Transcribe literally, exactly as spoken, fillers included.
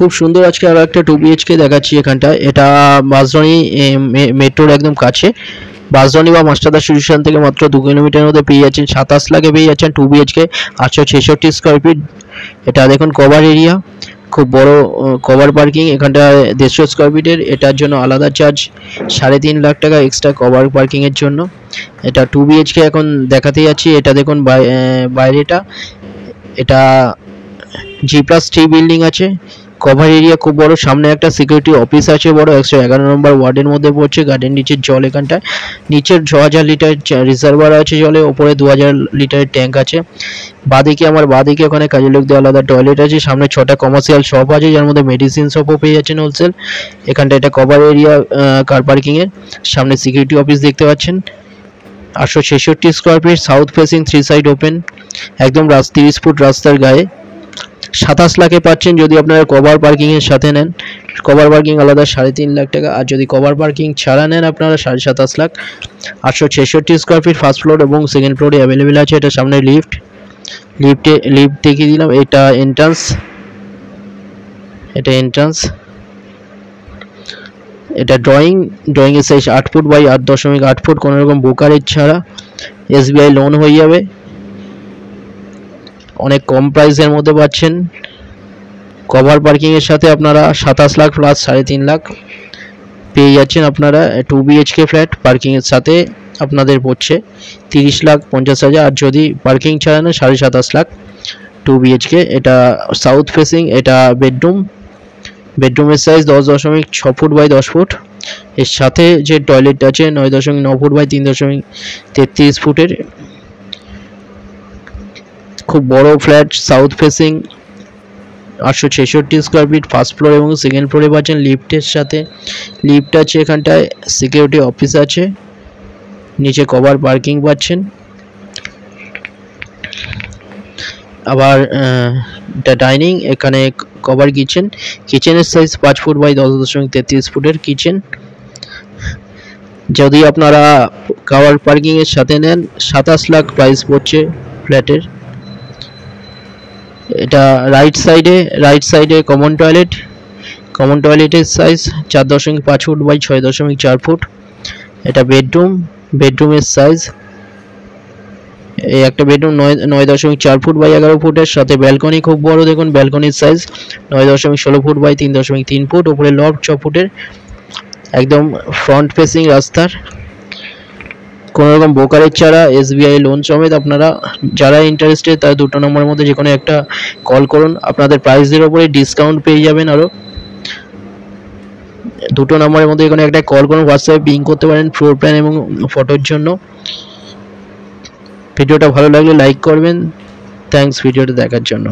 খুব সুন্দর আজকে আরো একটা টু বি এইচ কে দেখাচ্ছি। এখানটা এটা বাঁশদ্রোণী মেট্রোর একদম কাছে, বাঁশদ্রোণী বা মাস্টারদা স্টেশন থেকে মাত্র দু কিলোমিটারের মধ্যে পেয়ে যাচ্ছেন, সাতাশ লাখে পেয়ে যাচ্ছেন টু বি এইচ কে, আটশো ছেষট্টি স্কোয়ার ফিট। এটা দেখুন কভার এরিয়া, খুব বড় কভার পার্কিং, এখানটা দেড়শো স্কোয়ার ফিটের। এটার জন্য আলাদা চার্জ সাড়ে তিন লাখ টাকা এক্সট্রা কভার পার্কিংয়ের জন্য। এটা টু বি এইচ কে এখন দেখাতে যাচ্ছি। এটা দেখুন বাইরেটা, এটা জি প্লাস থ্রি বিল্ডিং আছে, কভার এরিয়া খুব বড়, সামনে একটা সিকিউরিটি অফিস আছে বড়, একশো এগারো নম্বর ওয়ার্ডের মধ্যে পড়ছে। গার্ডেন নিচের জল এখানটায়, নিচের ছ হাজার লিটার রিজার্ভার আছে জলে, ওপরে দু হাজার লিটারের ট্যাঙ্ক আছে। বাদিকে আমার বাদিকে ওখানে কাজের লোক দিয়ে আলাদা টয়লেট আছে, সামনে ছটা কমার্শিয়াল শপ আছে যার মধ্যে মেডিসিন শপও পেয়ে যাচ্ছেন হোলসেল। এখানটা এটা কভার এরিয়া কার পার্কিংয়ের, সামনে সিকিউরিটি অফিস দেখতে পাচ্ছেন, আটশো ছেষট্টি square feet, south facing, three side open, একদম রাস্তা তিরিশ ফুট রাস্তার গায়ে। সাতাশ লাখে পাচ্ছেন যদি আপনারা কভার পার্কিংয়ের সাথে নেন, কভার পার্কিং আলাদা সাড়ে তিন লাখ টাকা, আর যদি কভার পার্কিং ছাড়া নেন আপনারা সাড়ে সাতাশ লাখ। আটশো ছেষট্টি স্কোয়ার ফিট, ফার্স্ট ফ্লোর এবং সেকেন্ড ফ্লোরে অ্যাভেলেবেল আছে। এটা সামনে লিফট, লিফটে লিফট দেখিয়ে দিলাম। এটা এন্ট্রান্স, এটা এন্ট্রান্স, এটা ড্রয়িং, ড্রয়িংয়ের সাইজ আট ফুট বাই আট দশমিক আট ফুট, কোনোরকম ব্রোকারেজ ছাড়া এস বি আই লোন হয়ে যাবে, অনেক কম প্রাইসের মধ্যে পাচ্ছেন। কভার পার্কিংয়ের সাথে আপনারা সাতাশ লাখ প্লাস সাড়ে তিন লাখ পেয়ে যাচ্ছেন আপনারা। টু বিএইচকে ফ্ল্যাট পার্কিংয়ের সাথে আপনাদের পড়ছে তিরিশ লাখ পঞ্চাশ হাজার, আর যদি পার্কিং ছাড়া না সাড়ে সাতাশ লাখ টু বিএইচকে। এটা সাউথ ফেসিং, এটা বেডরুম, বেডরুমের সাইজ দশ দশমিক ছ ফুট বাই দশ ফুট, এর সাথে যে টয়লেট আছে নয় দশমিক ন ফুট বাই তিন দশমিক তেত্রিশ ফুটের, খুব বড় ফ্ল্যাট, সাউথ ফেসিং, আটশো ছেষট্টি স্কোয়ার ফিট, ফার্স্ট ফ্লোর এবং সেকেন্ড ফ্লোরে পাচ্ছেন, লিফটের সাথে লিফট আছে, এখানটায় সিকিউরিটি অফিস আছে, নিচে কভার পার্কিং পাচ্ছেন। আবার এটা ডাইনিং, এখানে কভার কিচেন, কিচেনের সাইজ পাঁচ ফুট বাই দশ দশমিক তেত্রিশ ফুটের কিচেন। যদি আপনারা কভার পার্কিংয়ের সাথে নেন সাতাশ লাখ প্রাইস পড়ছে ফ্ল্যাটের। এটা রাইট সাইডে, রাইট সাইডে কমন টয়লেট, কমন টয়লেটের সাইজ চার দশমিক পাঁচ ফুট বাই ছয় দশমিক চার ফুট। এটা বেডরুম, বেডরুমের সাইজ এই একটা বেডরুম নয় নয় দশমিক চার ফুট বাই এগারো ফুটের সাথে ব্যালকনি খুব বড়, দেখুন ব্যালকনির সাইজ নয় দশমিক ষোলো ফুট বাই তিন দশমিক তিন ফুট, ওপরে লফট ছ ফুটের, একদম ফ্রন্ট ফেসিং রাস্তার, কোনোরকম ব্রোকারেজ ছাড়া এস বি আই লোন সমেত। আপনারা যারা ইন্টারেস্টেড তারা দুটো নম্বরের মধ্যে যে কোনো একটা কল করুন, আপনাদের প্রাইসের ওপরে ডিসকাউন্ট পেয়ে যাবেন। আরও দুটো নম্বরের মধ্যে যে কোনো একটা কল করুন, হোয়াটসঅ্যাপে পিং করতে পারেন ফ্লোর প্ল্যান এবং ফটোর জন্য। ভিডিওটা ভালো লাগলে লাইক করবেন। থ্যাঙ্কস ভিডিওটা দেখার জন্য।